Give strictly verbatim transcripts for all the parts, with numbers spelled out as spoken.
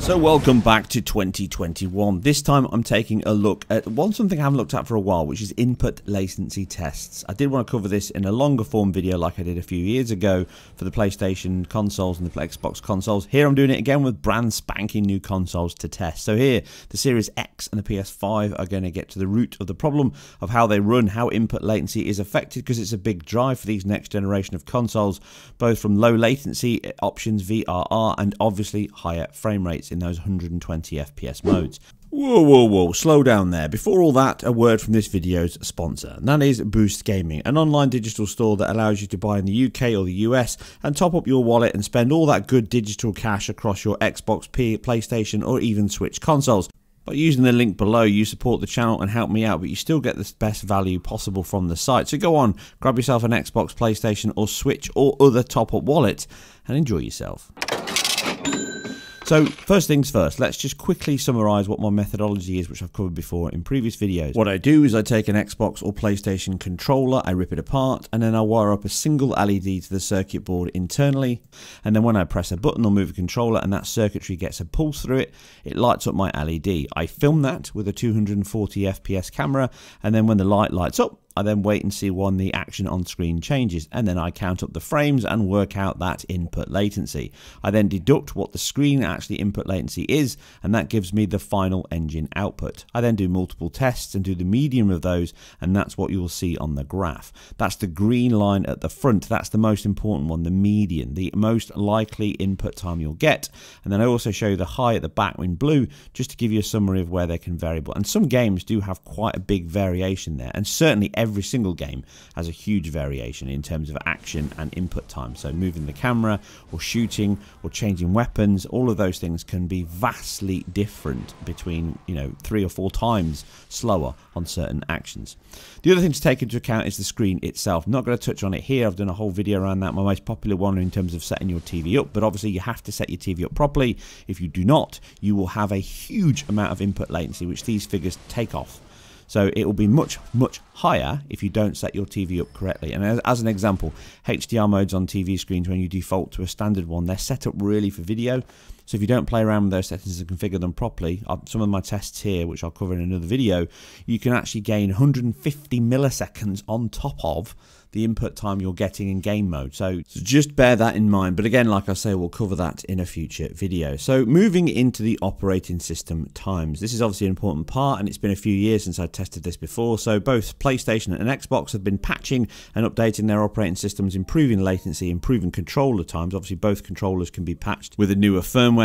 So welcome back to twenty twenty-one. This time I'm taking a look at one something I haven't looked at for a while, which is input latency tests. I did want to cover this in a longer form video like I did a few years ago for the PlayStation consoles and the Xbox consoles. Here I'm doing it again with brand spanking new consoles to test. So here the Series X and the P S five are going to get to the root of the problem of how they run, how input latency is affected, because it's a big drive for these next generation of consoles, both from low latency options, V R R, and obviously higher frame rates in those one hundred twenty F P S modes. Whoa, whoa, whoa, slow down there. Before all that, a word from this video's sponsor, and that is BoostGaming, an online digital store that allows you to buy in the U K or the U S and top up your wallet and spend all that good digital cash across your Xbox, P, PlayStation, or even Switch consoles. By using the link below, you support the channel and help me out, but you still get the best value possible from the site. So go on, grab yourself an Xbox, PlayStation, or Switch, or other top-up wallet, and enjoy yourself. So first things first, let's just quickly summarise what my methodology is, which I've covered before in previous videos. What I do is I take an Xbox or PlayStation controller, I rip it apart, and then I wire up a single L E D to the circuit board internally. And then when I press a button or move a controller and that circuitry gets a pulse through it, it lights up my L E D. I film that with a two hundred forty F P S camera, and then when the light lights up, I then wait and see when the action on screen changes, and then I count up the frames and work out that input latency. I then deduct what the screen actually input latency is, and that gives me the final engine output. I then do multiple tests and do the medium of those, and that's what you'll see on the graph. That's the green line at the front. That's the most important one, the median, the most likely input time you'll get. And then I also show you the high at the back in blue, just to give you a summary of where they can vary. And some games do have quite a big variation there, and certainly every single game has a huge variation in terms of action and input time. So moving the camera or shooting or changing weapons, all of those things can be vastly different between, you know, three or four times slower on certain actions. The other thing to take into account is the screen itself. I'm not going to touch on it here. I've done a whole video around that, my most popular one in terms of setting your T V up, but obviously you have to set your T V up properly. If you do not, you will have a huge amount of input latency, which these figures take off. So it will be much, much higher if you don't set your T V up correctly. And as, as an example, H D R modes on T V screens, when you default to a standard one, they're set up really for video. So if you don't play around with those settings and configure them properly, some of my tests here, which I'll cover in another video, you can actually gain one hundred fifty milliseconds on top of the input time you're getting in game mode. So just bear that in mind. But again, like I say, we'll cover that in a future video. So moving into the operating system times. This is obviously an important part, and it's been a few years since I tested this before. So both PlayStation and Xbox have been patching and updating their operating systems, improving latency, improving controller times. Obviously, both controllers can be patched with a newer firmware,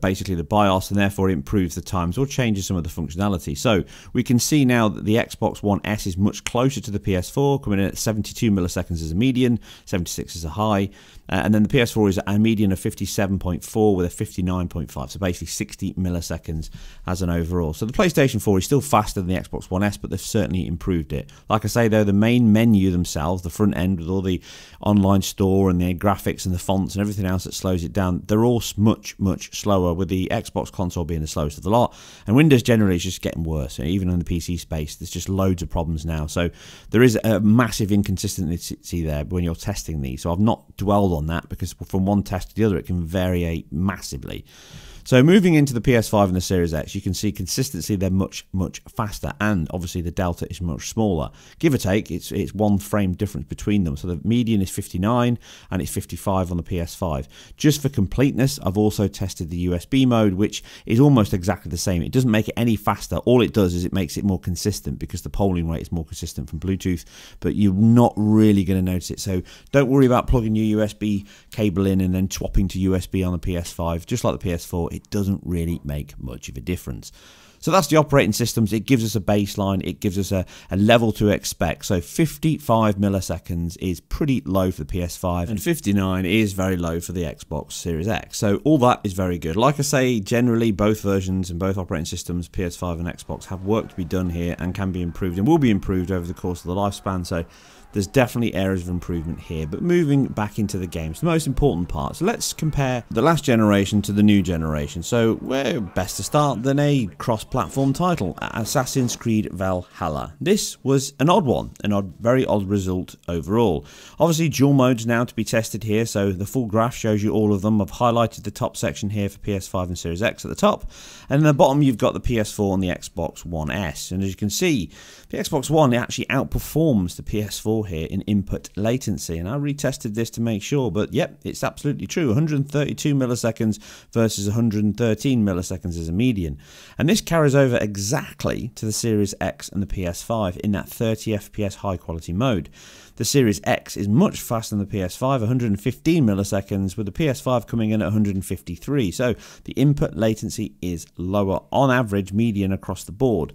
basically the BIOS, and therefore it improves the times or changes some of the functionality. So we can see now that the Xbox One S is much closer to the P S four, coming in at seventy-two milliseconds as a median, seventy-six as a high, uh, and then the P S four is a median of fifty-seven point four with a fifty-nine point five, so basically sixty milliseconds as an overall. So the PlayStation four is still faster than the Xbox One S, but they've certainly improved it. Like I say though, the main menu themselves, the front end with all the online store and the graphics and the fonts and everything else that slows it down, they're all much, much slower, with the Xbox console being the slowest of the lot, and Windows generally is just getting worse. And even in the P C space, there's just loads of problems now, so there is a massive inconsistency there when you're testing these. So I've not dwelled on that, because from one test to the other it can vary massively. So moving into the P S five and the Series X, you can see consistency, they're much, much faster, and obviously the delta is much smaller. Give or take, it's it's one frame difference between them. So the median is fifty-nine and it's fifty-five on the P S five. Just for completeness, I've also tested the U S B mode, which is almost exactly the same. It doesn't make it any faster. All it does is it makes it more consistent, because the polling rate is more consistent from Bluetooth, but you're not really going to notice it. So don't worry about plugging your U S B cable in and then swapping to U S B on the P S five. Just like the P S four, it doesn't really make much of a difference. So that's the operating systems. It gives us a baseline. It gives us a, a level to expect. So fifty-five milliseconds is pretty low for the P S five, and fifty-nine is very low for the Xbox Series X. So all that is very good. Like I say, generally both versions and both operating systems, P S five and Xbox, have work to be done here and can be improved and will be improved over the course of the lifespan. So there's definitely areas of improvement here. But moving back into the games, the most important part. So let's compare the last generation to the new generation. So where best to start than a cross platform title, Assassin's Creed Valhalla. This was an odd one, an odd, very odd result overall. Obviously dual modes now to be tested here, so the full graph shows you all of them. I've highlighted the top section here for P S five and Series X at the top, and in the bottom you've got the P S four and the Xbox One S. And as you can see, the Xbox One actually outperforms the P S four here in input latency, and I retested this to make sure, but yep, it's absolutely true. one hundred thirty-two milliseconds versus one hundred thirteen milliseconds as a median, and this carries over exactly to the Series X and the P S five in that thirty F P S high quality mode. The Series X is much faster than the P S five, one hundred fifteen milliseconds, with the P S five coming in at one hundred fifty-three, so the input latency is lower on average median across the board.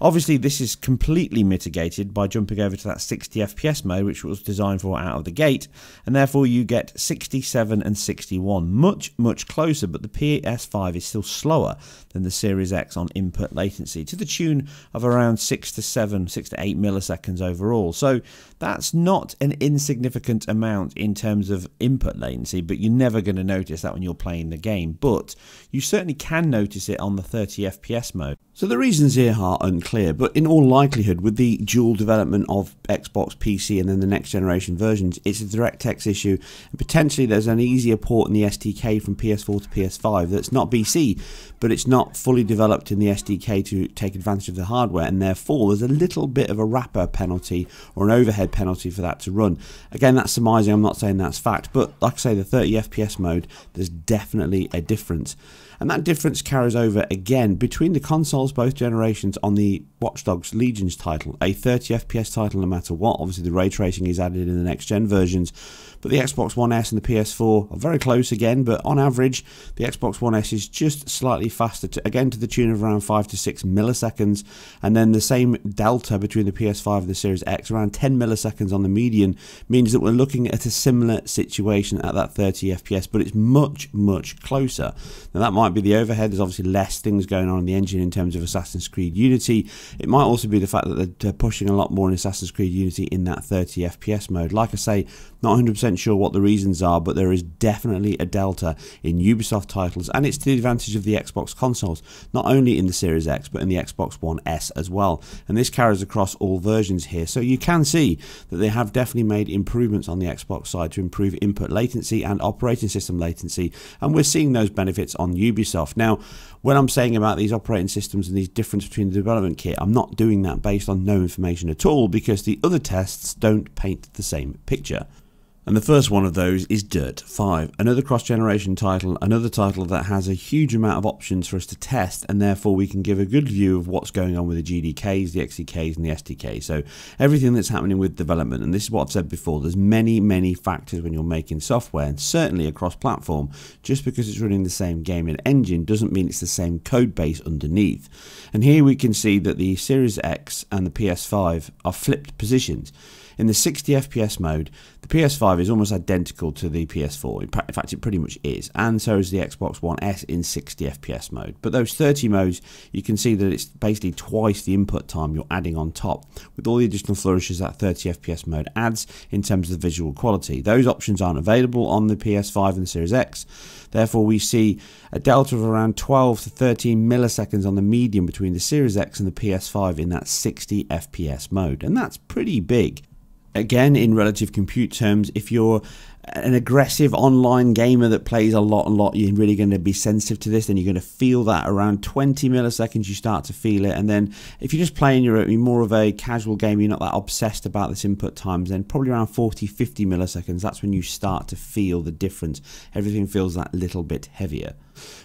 Obviously this is completely mitigated by jumping over to that sixty F P S mode, which was designed for out of the gate, and therefore you get sixty-seven and sixty-one, much much closer, but the P S five is still slower than the Series X on input latency to the tune of around six to seven, six to eight milliseconds overall. So that's not an insignificant amount in terms of input latency, but you're never going to notice that when you're playing the game, but you certainly can notice it on the thirty F P S mode. So the reasons here are unclear, but in all likelihood, with the dual development of Xbox, P C and then the next generation versions, it's a DirectX issue, and potentially there's an easier port in the S D K from P S four to P S five that's not B C, but it's not fully developed in the S D K to take advantage of the hardware, and therefore there's a little bit of a wrapper penalty or an overhead penalty for that to run. Again, that's surmising, I'm not saying that's fact, but like I say, the thirty F P S mode, there's definitely a difference. And that difference carries over again between the consoles, both generations, on the Watch Dogs Legion's title, a thirty F P S title no matter what. Obviously the ray tracing is added in the next gen versions, but the Xbox One S and the P S four are very close again, but on average the Xbox One S is just slightly faster, to, again to the tune of around five to six milliseconds, and then the same delta between the P S five and the Series X, around ten milliseconds on the median, means that we're looking at a similar situation at that thirty F P S, but it's much much closer. Now that might be the overhead, there's obviously less things going on in the engine in terms of Assassin's Creed Unity. It might also be the fact that they're pushing a lot more in Assassin's Creed Unity in that thirty F P S mode. Like I say, not one hundred percent sure what the reasons are, but there is definitely a delta in Ubisoft titles, and it's to the advantage of the Xbox consoles, not only in the Series X but in the Xbox One S as well, and this carries across all versions here. So you can see that they have definitely made improvements on the Xbox side to improve input latency and operating system latency, and we're seeing those benefits on Ubisoft. Now, when I'm saying about these operating systems and these differences between the development kit, I'm not doing that based on no information at all, because the other tests don't paint the same picture. And the first one of those is Dirt five, another cross-generation title, another title that has a huge amount of options for us to test, and therefore we can give a good view of what's going on with the G D Ks, the X D Ks and the S D K. So everything that's happening with development, and this is what I've said before, there's many, many factors when you're making software, and certainly across platform. Just because it's running the same game and engine doesn't mean it's the same code base underneath. And here we can see that the Series X and the P S five are flipped positions. In the sixty F P S mode, the P S five is almost identical to the P S four, in fact it pretty much is, and so is the Xbox One S in sixty F P S mode. But those thirty modes, you can see that it's basically twice the input time you're adding on top, with all the additional flourishes that thirty F P S mode adds in terms of the visual quality. Those options aren't available on the P S five and the Series X, therefore we see a delta of around twelve to thirteen milliseconds on the median between the Series X and the P S five in that sixty F P S mode, and that's pretty big. Again, in relative compute terms, if you're an aggressive online gamer that plays a lot, a lot, you're really going to be sensitive to this, then you're going to feel that around twenty milliseconds you start to feel it. And then if you're just playing, you're more of a casual game, you're not that obsessed about this input times, then probably around forty, fifty milliseconds, that's when you start to feel the difference. Everything feels that little bit heavier.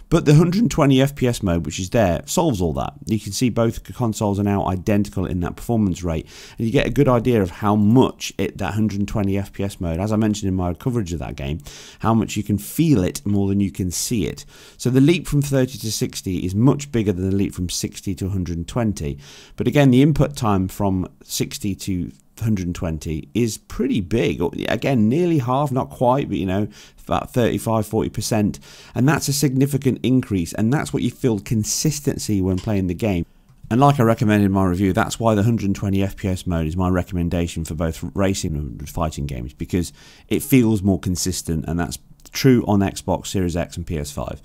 But the one hundred twenty F P S mode, which is there, solves all that. You can see both consoles are now identical in that performance rate, and you get a good idea of how much it, that one hundred twenty F P S mode, as I mentioned in my coverage of that game, how much you can feel it more than you can see it. So the leap from thirty to sixty is much bigger than the leap from sixty to one hundred twenty. But again, the input time from sixty to one hundred twenty is pretty big, again nearly half, not quite, but you know, about thirty-five to forty percent, and that's a significant increase, and that's what you feel consistency when playing the game. And like I recommended in my review, that's why the one hundred twenty F P S mode is my recommendation for both racing and fighting games, because it feels more consistent, and that's true on Xbox Series X and P S five.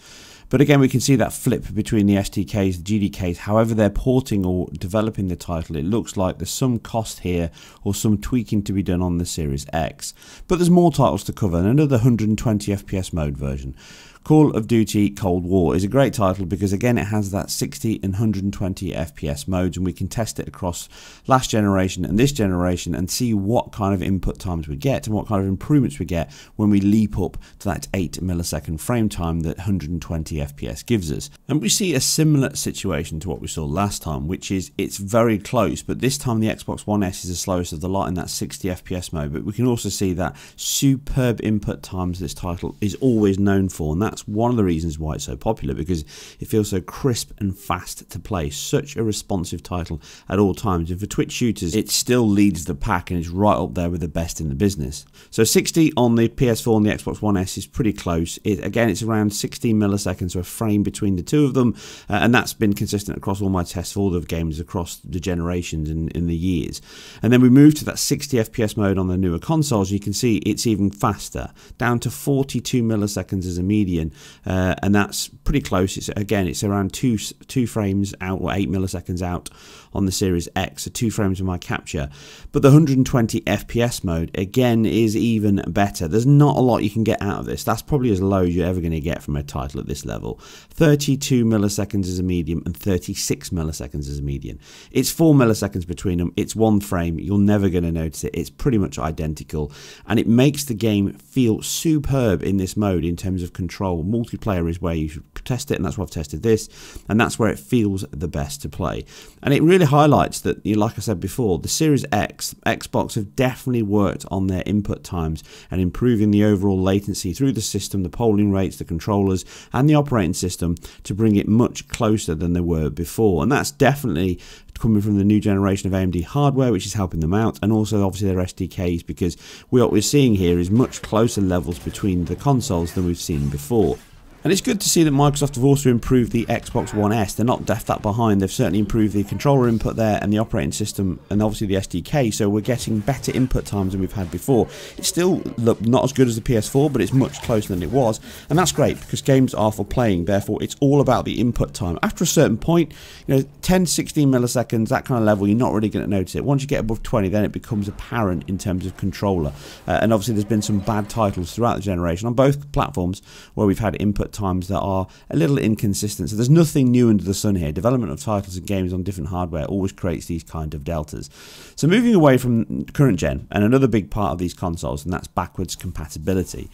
But again, we can see that flip between the S D Ks, the G D Ks, however they're porting or developing the title. It looks like there's some cost here or some tweaking to be done on the Series X. But there's more titles to cover and another one hundred twenty F P S mode version. Call of Duty Cold War is a great title because again it has that sixty and one hundred twenty F P S modes, and we can test it across last generation and this generation and see what kind of input times we get and what kind of improvements we get when we leap up to that eight millisecond frame time that one hundred twenty F P S gives us. And we see a similar situation to what we saw last time, which is it's very close, but this time the Xbox One S is the slowest of the lot in that sixty F P S mode, but we can also see that superb input times this title is always known for, and that That's one of the reasons why it's so popular, because it feels so crisp and fast to play. Such a responsive title at all times, and for twitch shooters it still leads the pack and is right up there with the best in the business. So sixty on the P S four and the Xbox One S is pretty close. It, again, it's around sixteen milliseconds, so a frame between the two of them, uh, and that's been consistent across all my tests for all the games across the generations and in the years. And then we move to that sixty F P S mode on the newer consoles. You can see it's even faster, down to forty-two milliseconds as a median. Uh, and that's pretty close. It's again, it's around two two frames out, or eight milliseconds out on the Series X, so two frames of my capture. But the one hundred twenty F P S mode again is even better. There's not a lot you can get out of this. That's probably as low as you're ever going to get from a title at this level. thirty-two milliseconds as a medium and thirty-six milliseconds as a median. It's four milliseconds between them. It's one frame. You're never going to notice it. It's pretty much identical, and it makes the game feel superb in this mode in terms of control. Multiplayer is where you should test it, and that's where I've tested this, and that's where it feels the best to play. And it really highlights that, you know, like I said before, the Series X, Xbox have definitely worked on their input times and improving the overall latency through the system, the polling rates, the controllers, and the operating system to bring it much closer than they were before. And that's definitely coming from the new generation of A M D hardware, which is helping them out, and also obviously their S D Ks, because what we're seeing here is much closer levels between the consoles than we've seen before. And it's good to see that Microsoft have also improved the Xbox One S. They're not left that behind. They've certainly improved the controller input there and the operating system, and obviously the S D K, so we're getting better input times than we've had before. It's still not as good as the P S four, but it's much closer than it was, and that's great because games are for playing, therefore it's all about the input time. After a certain point, you know, ten, sixteen milliseconds, that kind of level, you're not really going to notice it. Once you get above twenty, then it becomes apparent in terms of controller. Uh, and obviously there's been some bad titles throughout the generation on both platforms where we've had input times that are a little inconsistent. So there's nothing new under the sun here. Development of titles and games on different hardware always creates these kind of deltas. So moving away from current gen, and another big part of these consoles, and that's backwards compatibility.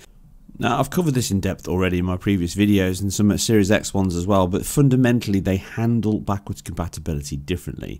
Now, I've covered this in depth already in my previous videos and some Series X ones as well, but fundamentally they handle backwards compatibility differently.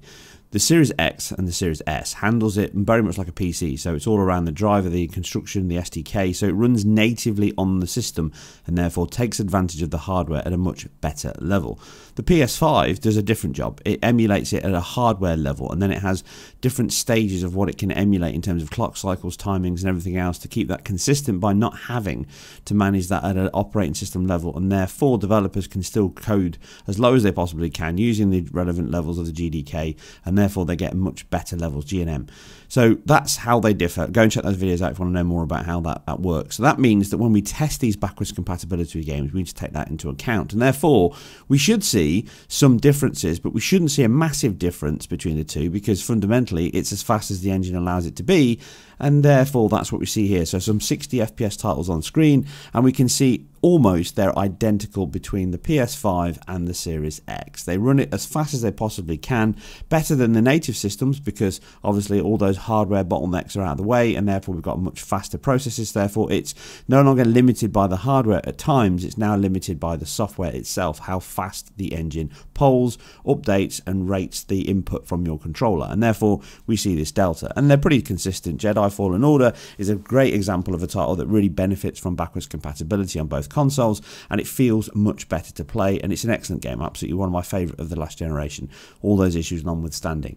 The Series X and the Series S handles it very much like a P C, so it's all around the driver, the construction, the S D K, so it runs natively on the system and therefore takes advantage of the hardware at a much better level. The P S five does a different job. It emulates it at a hardware level, and then it has different stages of what it can emulate in terms of clock cycles, timings and everything else to keep that consistent by not having to manage that at an operating system level, and therefore developers can still code as low as they possibly can using the relevant levels of the G D K, and therefore they get much better levels, G N M. So that's how they differ. Go and check those videos out if you want to know more about how that, that works. So that means that when we test these backwards compatibility games, we need to take that into account. And therefore, we should see some differences, but we shouldn't see a massive difference between the two, because fundamentally it's as fast as the engine allows it to be, and therefore that's what we see here. So some sixty F P S titles on screen, and we can see almost they're identical between the P S five and the Series X. They run it as fast as they possibly can, better than the native systems, because obviously all those hardware bottlenecks are out of the way, and therefore we've got much faster processes. Therefore it's no longer limited by the hardware at times, it's now limited by the software itself, how fast the engine polls, updates and rates the input from your controller, and therefore we see this delta. And they're pretty consistent. Jedi Fallen Order is a great example of a title that really benefits from backwards compatibility on both consoles, and it feels much better to play, and it's an excellent game, absolutely one of my favorite of the last generation, all those issues notwithstanding.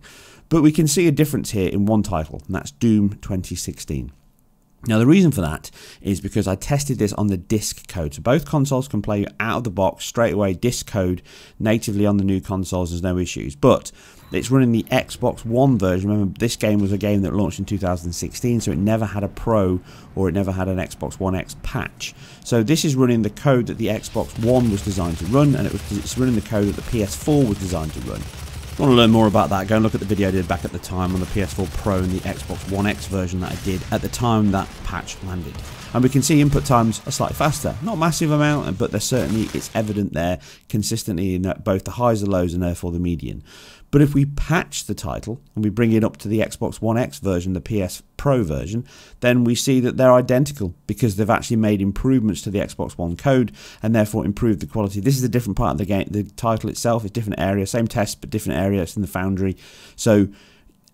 But we can see a difference here in one title, and that's Doom twenty sixteen. Now the reason for that is because I tested this on the disc code. So both consoles can play out of the box straight away disc code natively on the new consoles, there's no issues. But it's running the Xbox One version. Remember, this game was a game that launched in two thousand sixteen, so it never had a Pro or it never had an Xbox One X patch. So this is running the code that the Xbox One was designed to run, and it was, it's running the code that the P S four was designed to run. If you want to learn more about that, go and look at the video I did back at the time on the P S four Pro and the Xbox One X version that I did at the time that patch landed. And we can see input times are slightly faster. Not a massive amount, but there's certainly, it's evident there consistently in both the highs and lows and therefore the median. But if we patch the title and we bring it up to the Xbox One X version, the P S Pro version, then we see that they're identical because they've actually made improvements to the Xbox One code and therefore improved the quality. This is a different part of the game. The title itself is different area, same test, but different area. It's in the Foundry. So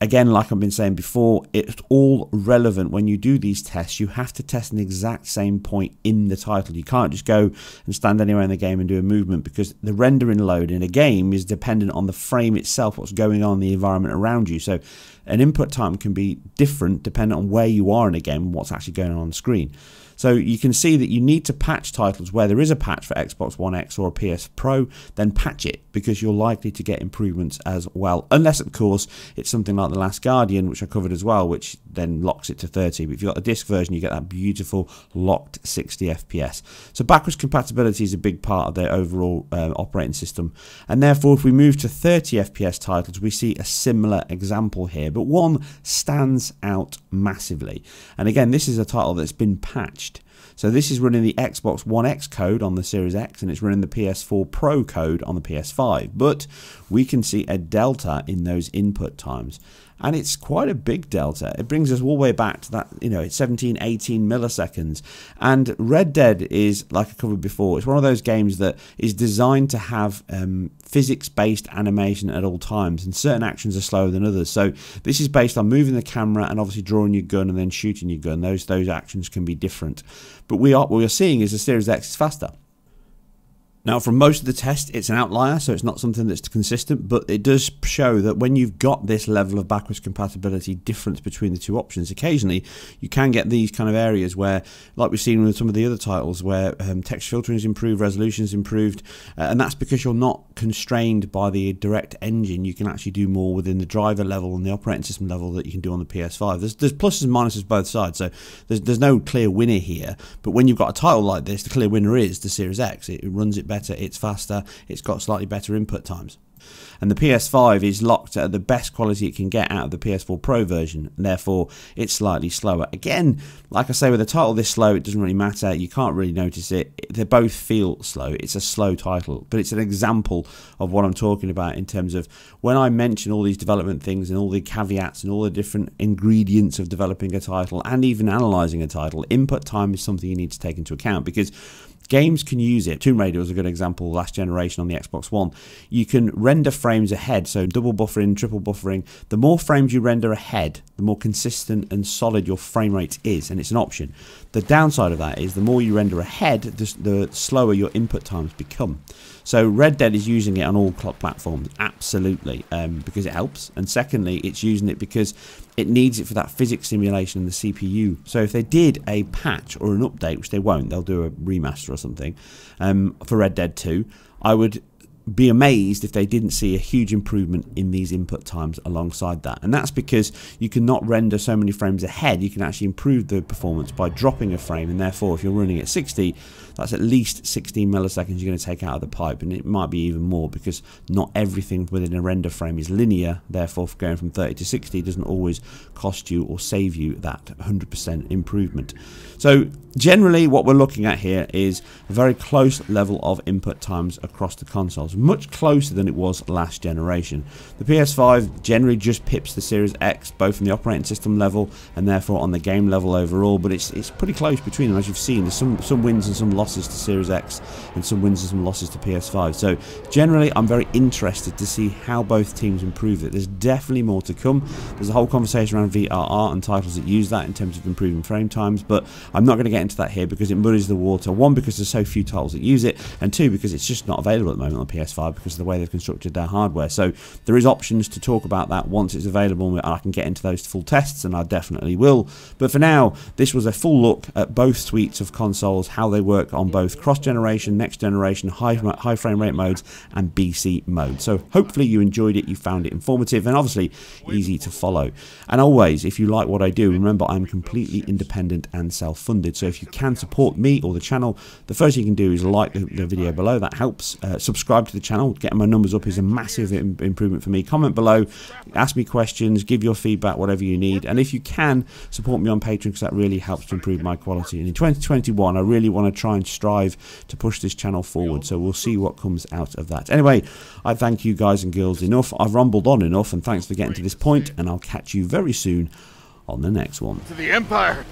again, like I've been saying before, it's all relevant. When you do these tests, you have to test an exact same point in the title. You can't just go and stand anywhere in the game and do a movement, because the rendering load in a game is dependent on the frame itself, what's going on in the environment around you. So an input time can be different depending on where you are in a game and what's actually going on on the screen. So you can see that you need to patch titles where there is a patch for Xbox One X or a P S Pro, then patch it, because you're likely to get improvements as well. Unless, of course, it's something like The Last Guardian, which I covered as well, which then locks it to thirty. But if you've got the disc version, you get that beautiful locked sixty F P S. So backwards compatibility is a big part of their overall uh, operating system. And therefore, if we move to thirty F P S titles, we see a similar example here. But one stands out massively. And again, this is a title that's been patched. So this is running the Xbox One X code on the Series X, and it's running the P S four Pro code on the P S five. But we can see a delta in those input times. And it's quite a big delta. It brings us all the way back to that, you know, it's seventeen, eighteen milliseconds. And Red Dead is, like I covered before, it's one of those games that is designed to have um, physics-based animation at all times, and certain actions are slower than others. So this is based on moving the camera and obviously drawing your gun and then shooting your gun. Those those actions can be different. But we are, what we're seeing is the Series X is faster. Now, from most of the tests, it's an outlier, so it's not something that's consistent, but it does show that when you've got this level of backwards compatibility difference between the two options, occasionally you can get these kind of areas where, like we've seen with some of the other titles, where um, texture filtering is improved, resolution is improved, uh, and that's because you're not constrained by the direct engine. You can actually do more within the driver level and the operating system level that you can do on the P S five. There's, there's pluses and minuses both sides, so there's, there's no clear winner here, but when you've got a title like this, the clear winner is the Series X. It, it runs it better. It's faster, it's got slightly better input times. And the P S five is locked at the best quality it can get out of the P S four Pro version, and therefore it's slightly slower. Again, like I say, with a title this slow, it doesn't really matter. You can't really notice it. They both feel slow. It's a slow title, but it's an example of what I'm talking about in terms of when I mention all these development things and all the caveats and all the different ingredients of developing a title and even analysing a title, input time is something you need to take into account, because games can use it. Tomb Raider was a good example last generation on the Xbox One. You can render frames ahead, so double buffering, triple buffering. The more frames you render ahead, the more consistent and solid your frame rate is, and it's an option. The downside of that is the more you render ahead, the, the slower your input times become. So Red Dead is using it on all platforms, absolutely, um, because it helps. And secondly, it's using it because it needs it for that physics simulation and the C P U. So if they did a patch or an update, which they won't, they'll do a remaster or something um, for Red Dead two, I would be amazed if they didn't see a huge improvement in these input times alongside that. And that's because you cannot render so many frames ahead. You can actually improve the performance by dropping a frame, and therefore if you're running at sixty, that's at least sixteen milliseconds you're going to take out of the pipe, and it might be even more, because not everything within a render frame is linear. Therefore going from thirty to sixty doesn't always cost you or save you that one hundred percent improvement. So generally what we're looking at here is a very close level of input times across the consoles, much closer than it was last generation. The P S five generally just pips the Series X, both on the operating system level and therefore on the game level overall, but it's it's pretty close between them. As you've seen, there's some, some wins and some losses to Series X and some wins and some losses to P S five. So generally I'm very interested to see how both teams improve it. There's definitely more to come. There's a whole conversation around V R R and titles that use that in terms of improving frame times, but I'm not going to get into that here because it muddies the water. One, because there's so few titles that use it, and two, because it's just not available at the moment on P S five. P S five because of the way they've constructed their hardware. So there is options to talk about that once it's available, and I can get into those full tests, and I definitely will. But for now, this was a full look at both suites of consoles, how they work on both cross-generation, next-generation, high, high frame rate modes, and B C mode. So hopefully you enjoyed it, you found it informative, and obviously easy to follow. And always, if you like what I do, remember I'm completely independent and self-funded. So if you can support me or the channel, the first thing you can do is like the, the video below. That helps. Uh, subscribe to the channel. Getting my numbers up is a massive im improvement for me. Comment below. Ask me questions. Give your feedback, whatever you need. And if you can, support me on Patreon, because that really helps to improve my quality. And in twenty twenty-one, I really want to try and strive to push this channel forward. So we'll see what comes out of that. Anyway, I thank you guys and girls enough. I've rumbled on enough, and thanks for getting to this point, and I'll catch you very soon on the next one. To the Empire.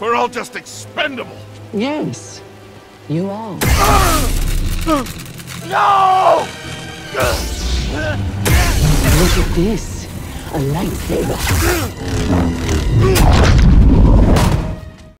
We're all just expendable. Yes, you are. No! Look at this, a lightsaber.